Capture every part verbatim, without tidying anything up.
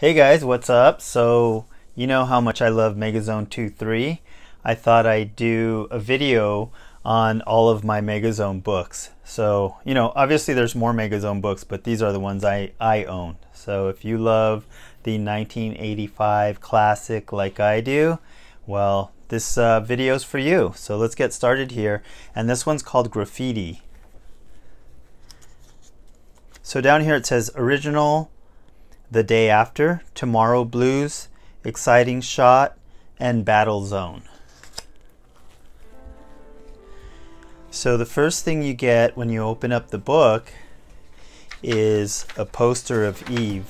Hey guys, what's up? So you know how much I love Megazone twenty-three. I thought I'd do a video on all of my Megazone books. So, you know, obviously there's more Megazone books, but these are the ones I, I own. So if you love the nineteen eighty-five classic like I do, well, this uh, video's for you. So let's get started here. And this one's called Graffiti. So down here it says Original, The Day After, Tomorrow Blues, Exciting Shot, and Battle Zone. So the first thing you get when you open up the book is a poster of Eve.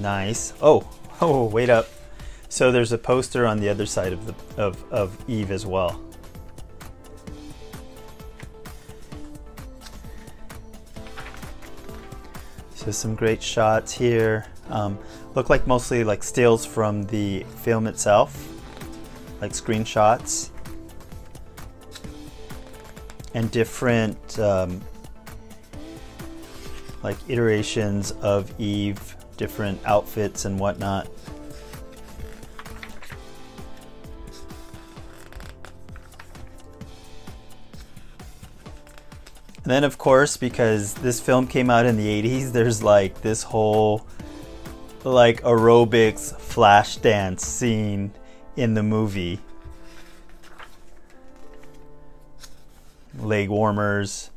Nice. Oh, oh, wait up. So there's a poster on the other side of the of, of Eve as well. So some great shots here. Um, look like mostly like stills from the film itself, like screenshots, and different um, like iterations of Eve, different outfits and whatnot. And then of course, because this film came out in the eighties, there's like this whole like aerobics flash dance scene in the movie. Leg warmers.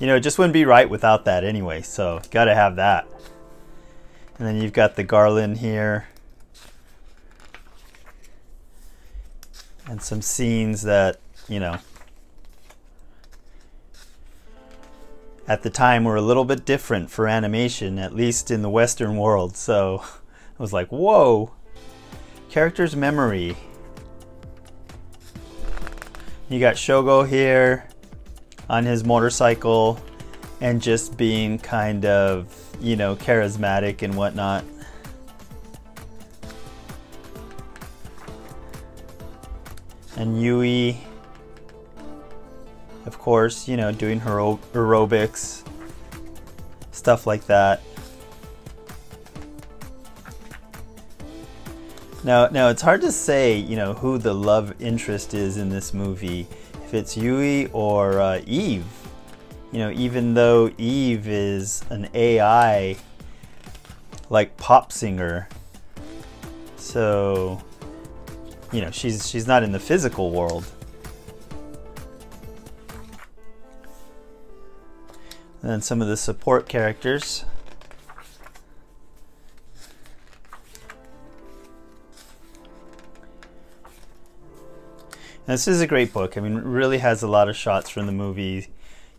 You know, it just wouldn't be right without that anyway, so gotta have that. And then you've got the garland here. And some scenes that, you know, at the time were a little bit different for animation, at least in the Western world, so I was like, whoa! Character's memory. You got Shogo here on his motorcycle and just being kind of, you know, charismatic and whatnot. And Yui, of course, you know, doing her aer aerobics, stuff like that. Now, now it's hard to say, you know, who the love interest is in this movie, if it's Yui or uh, Eve. You know, even though Eve is an A I, like pop singer, so you know she's she's not in the physical world. And some of the support characters. And this is a great book. I mean, it really has a lot of shots from the movie.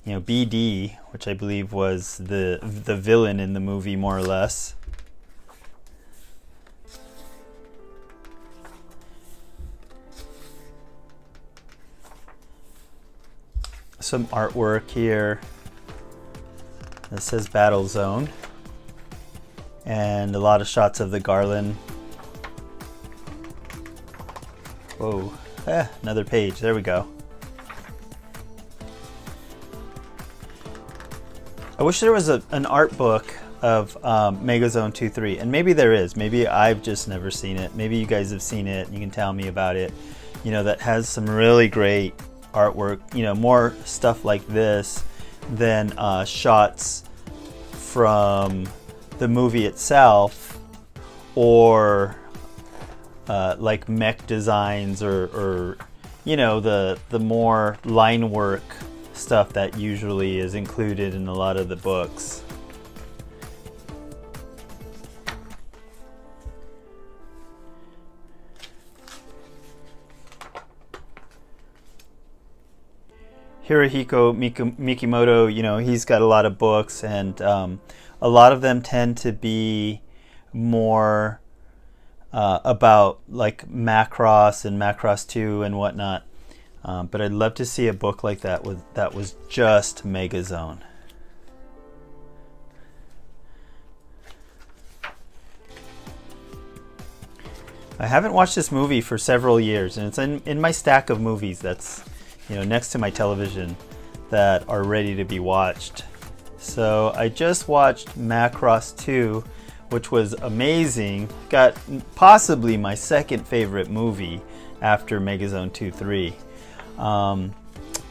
You know, B D, which I believe was the the villain in the movie, more or less. Some artwork here. This says Battle Zone, and a lot of shots of the garland. Whoa, eh, another page, there we go. I wish there was a, an art book of um, Megazone twenty-three, and maybe there is, maybe I've just never seen it, maybe you guys have seen it, and you can tell me about it, you know, that has some really great artwork, you know, more stuff like this than uh, shots from the movie itself, or uh, like mech designs, or, or you know, the the more line work stuff that usually is included in a lot of the books. Haruhiko Mikimoto, you know, he's got a lot of books, and um, a lot of them tend to be more uh, about like Macross and Macross two and whatnot. Um, but I'd love to see a book like that with that was just Megazone. I haven't watched this movie for several years, and it's in, in my stack of movies that's, you know, next to my television that are ready to be watched. So I just watched Macross two, which was amazing. Got possibly my second favorite movie after Megazone two three. Um,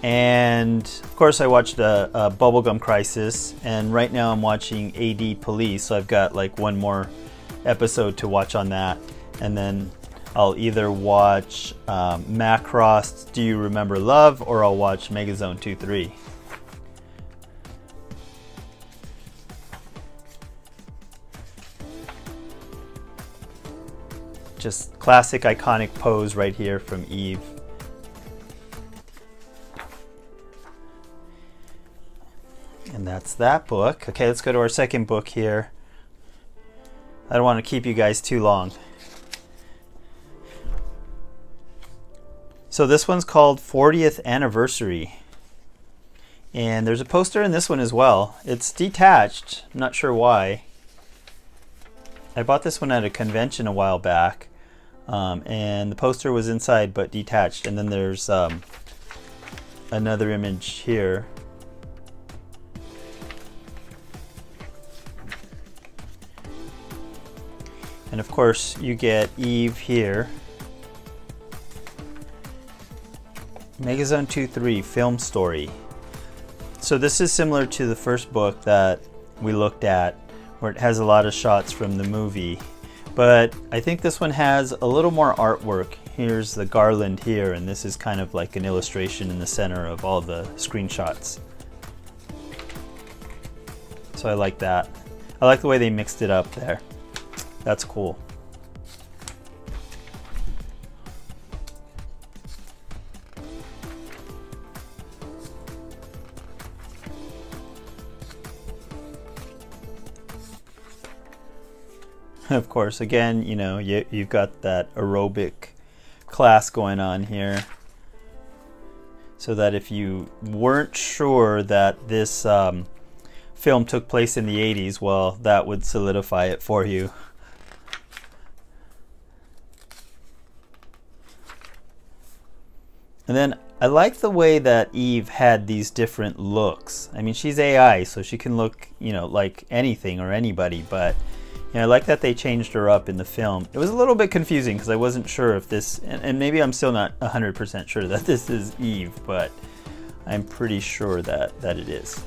and of course I watched a, a Bubblegum Crisis, and right now I'm watching A D Police, so I've got like one more episode to watch on that, and then I'll either watch um, Macross Do You Remember Love, or I'll watch Megazone two three. Just classic iconic pose right here from Eve. And that's that book. Okay, let's go to our second book here. I don't want to keep you guys too long. So this one's called fortieth Anniversary. And there's a poster in this one as well. It's detached, I'm not sure why. I bought this one at a convention a while back, um, and the poster was inside but detached. And then there's um, another image here. And of course you get Eve here. Megazone two three film story. So this is similar to the first book that we looked at, where it has a lot of shots from the movie, but I think this one has a little more artwork. Here's the garland here, and this is kind of like an illustration in the center of all the screenshots. So I like that. I like the way they mixed it up there. That's cool. Of course, again, you know, you, you've got that aerobic class going on here. So that if you weren't sure that this um, film took place in the eighties, well, that would solidify it for you. And then I like the way that Eve had these different looks. I mean, she's A I, so she can look, you know, like anything or anybody, but you know, I like that they changed her up in the film. It was a little bit confusing because I wasn't sure if this, and, and maybe I'm still not one hundred percent sure that this is Eve, but I'm pretty sure that, that it is.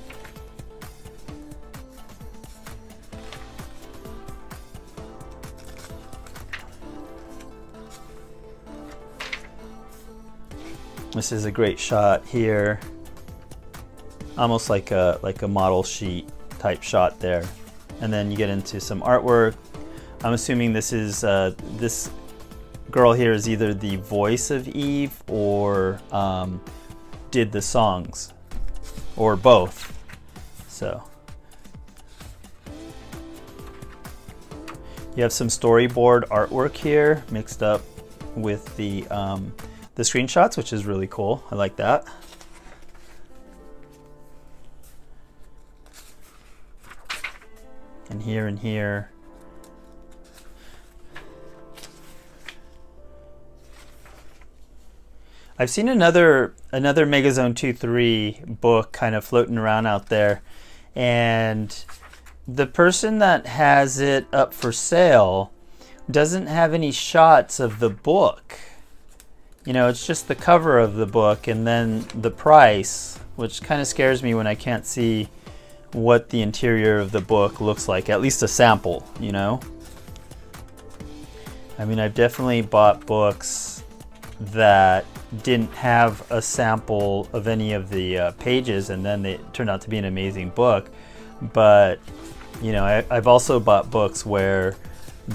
This is a great shot here. Almost like a, like a model sheet type shot there. And then you get into some artwork. I'm assuming this is, uh, this girl here is either the voice of Eve or um, did the songs, or both. So you have some storyboard artwork here mixed up with the, um, the screenshots, which is really cool. I like that. And here and here. I've seen another another Megazone two three book kind of floating around out there, and the person that has it up for sale doesn't have any shots of the book. You know, it's just the cover of the book and then the price, which kind of scares me when I can't see what the interior of the book looks like, at least a sample, you know? I mean, I've definitely bought books that didn't have a sample of any of the uh, pages, and then it turned out to be an amazing book. But, you know, I, I've also bought books where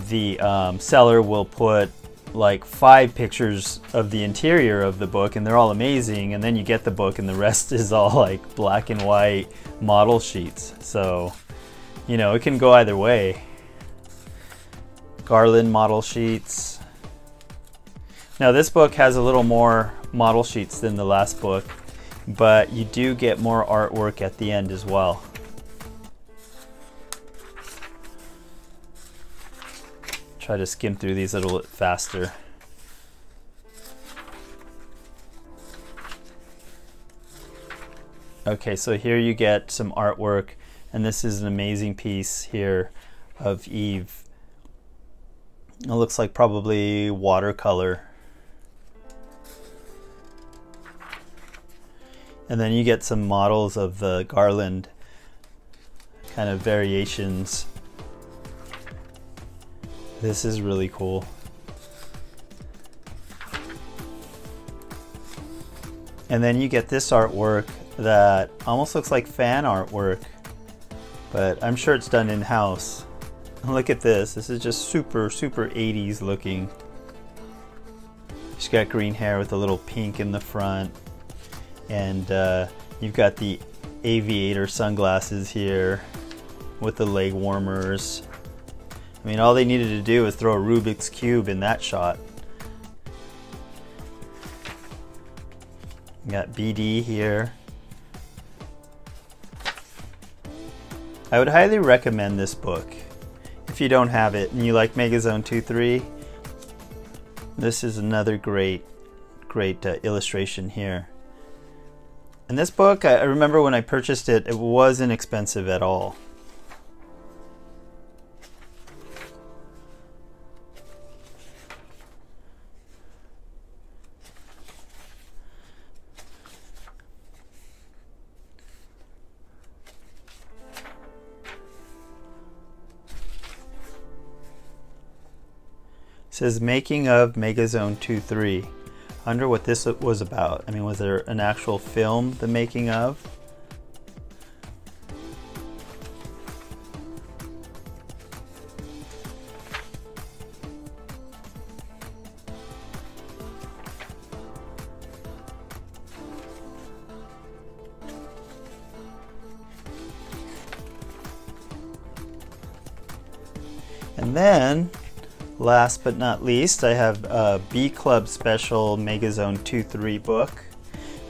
the um, seller will put like five pictures of the interior of the book, and they're all amazing, and then you get the book and the rest is all like black and white model sheets. So, you know, it can go either way. Garland model sheets. Now this book has a little more model sheets than the last book, but you do get more artwork at the end as well. Try to skim through these a little bit faster. Okay, so here you get some artwork, and this is an amazing piece here of Eve. It looks like probably watercolor. And then you get some models of the garland kind of variations. This is really cool. And then you get this artwork that almost looks like fan artwork, but I'm sure it's done in-house. Look at this. This is just super, super eighties looking. She's got green hair with a little pink in the front. And uh, you've got the aviator sunglasses here with the leg warmers. I mean, all they needed to do was throw a Rubik's Cube in that shot. You got B D here. I would highly recommend this book if you don't have it and you like Megazone twenty-three. This is another great, great uh, illustration here. And this book, I, I remember when I purchased it, it wasn't expensive at all. It says making of Megazone twenty-three. I wonder what this was about. I mean, was there an actual film, the making of? And then, last but not least, I have a B-Club special Megazone twenty-three book.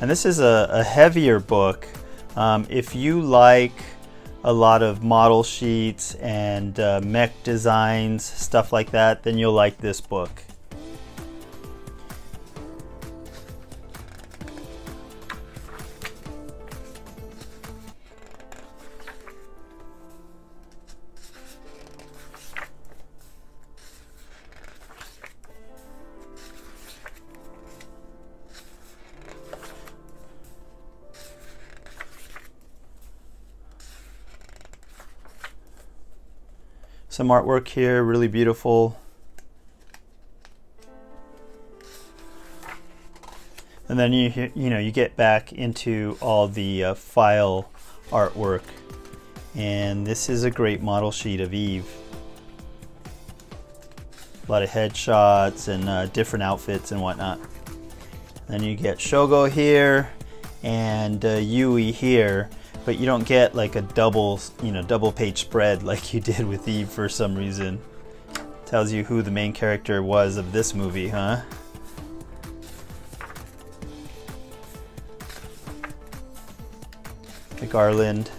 And this is a, a heavier book. Um, if you like a lot of model sheets and uh, mech designs, stuff like that, then you'll like this book. Some artwork here, really beautiful. And then you you know you get back into all the uh, file artwork, and this is a great model sheet of Eve. A lot of headshots and uh, different outfits and whatnot. Then you get Shogo here and uh, Yui here. But you don't get like a double, you know, double page spread like you did with Eve for some reason. Tells you who the main character was of this movie, huh? The garland.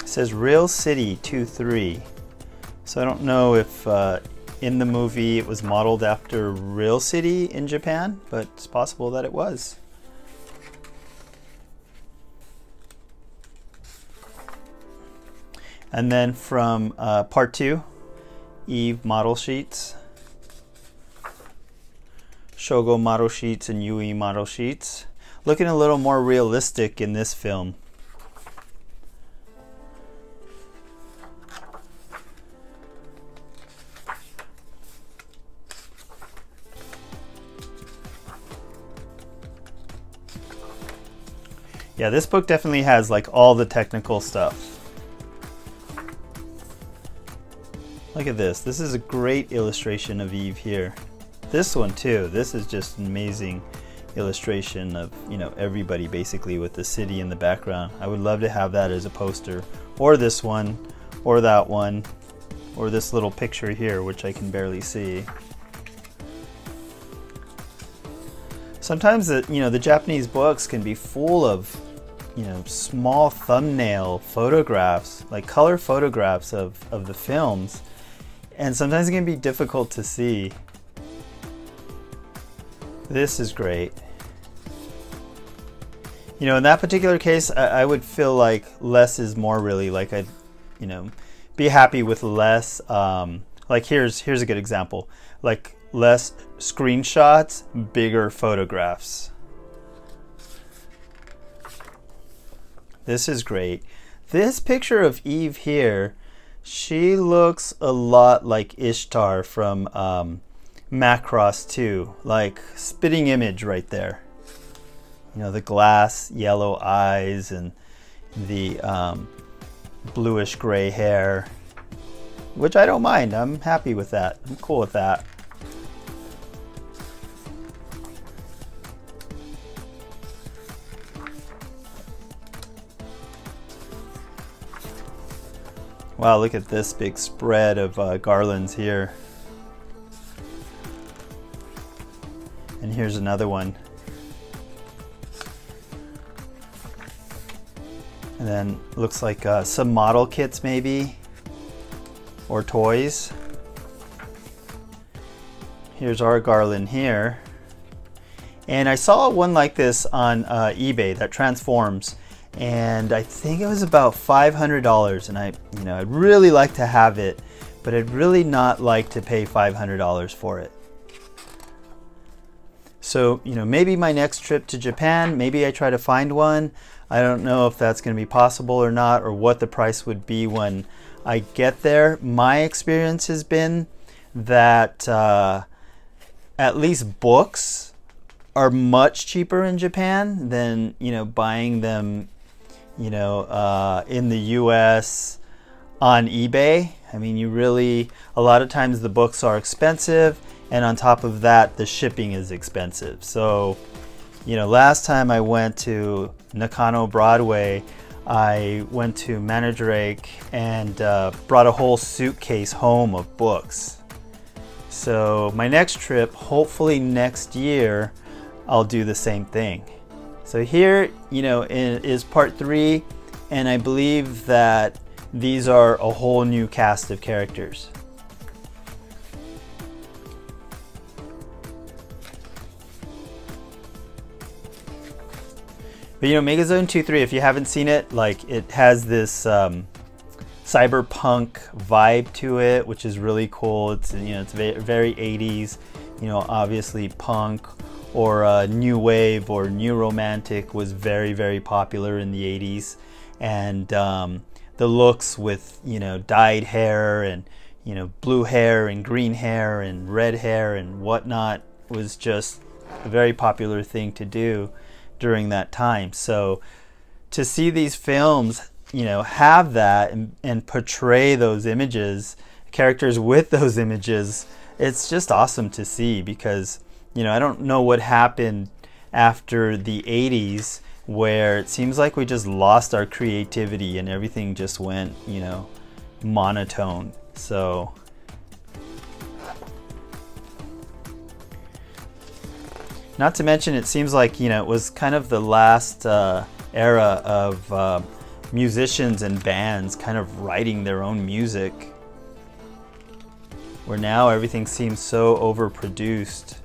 It says Real City twenty-three, so I don't know if uh, in the movie it was modeled after Real City in Japan, but it's possible that it was. And then from uh, part two, Eve model sheets, Shogo model sheets, and Yui model sheets. Looking a little more realistic in this film. Yeah, this book definitely has like all the technical stuff. Look at this. This is a great illustration of Eve here. This one too. This is just an amazing illustration of, you know, everybody basically with the city in the background. I would love to have that as a poster, or this one, or that one, or this little picture here, which I can barely see. Sometimes the, you know, the Japanese books can be full of you know, small thumbnail photographs, like color photographs of, of the films, and sometimes it can be difficult to see. This is great. You know, in that particular case, I, I would feel like less is more, really. Like I'd, you know, be happy with less. Um, like here's here's a good example. Like less screenshots, bigger photographs. This is great. This picture of Eve here, she looks a lot like Ishtar from um, Macross two. Like spitting image right there. You know, the glass yellow eyes and the um, bluish gray hair, which I don't mind. I'm happy with that. I'm cool with that. Wow, look at this big spread of uh, garlands here. And here's another one. And then looks like uh, some model kits maybe, or toys. Here's our garland here. And I saw one like this on uh, eBay that transforms, and I think it was about five hundred dollars, and I, you know, I'd really like to have it, but I'd really not like to pay five hundred dollars for it. So, you know, maybe my next trip to Japan, maybe I try to find one. I don't know if that's going to be possible or not, or what the price would be when I get there. My experience has been that uh, at least books are much cheaper in Japan than, you know, buying them, you know, uh, in the U S on eBay. I mean, you really, a lot of times the books are expensive, and on top of that, the shipping is expensive. So, you know, last time I went to Nakano Broadway, I went to Mandarake and uh, brought a whole suitcase home of books. So my next trip, hopefully next year, I'll do the same thing. So here, you know, is part three, and I believe that these are a whole new cast of characters. But, you know, Megazone twenty-three, if you haven't seen it, like, it has this um, cyberpunk vibe to it, which is really cool. It's, you know, it's very eighties, you know, obviously punk or uh, new wave or new romantic was very, very popular in the eighties. And um, the looks with, you know, dyed hair and, you know, blue hair and green hair and red hair and whatnot was just a very popular thing to do during that time. So to see these films, you know, have that and, and portray those images, characters with those images, it's just awesome to see, because, you know, I don't know what happened after the eighties where it seems like we just lost our creativity and everything just went, you know, monotone. So not to mention, it seems like, you know, it was kind of the last uh, era of uh, musicians and bands kind of writing their own music, where now everything seems so overproduced.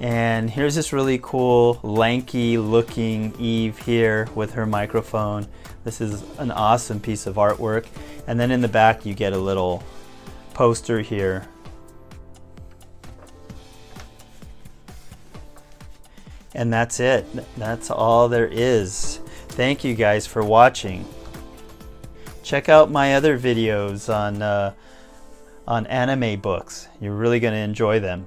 And here's this really cool, lanky looking Eve here with her microphone. This is an awesome piece of artwork. And then in the back, you get a little poster here. And that's it. That's all there is. Thank you guys for watching. Check out my other videos on, uh, on anime books. You're really going to enjoy them.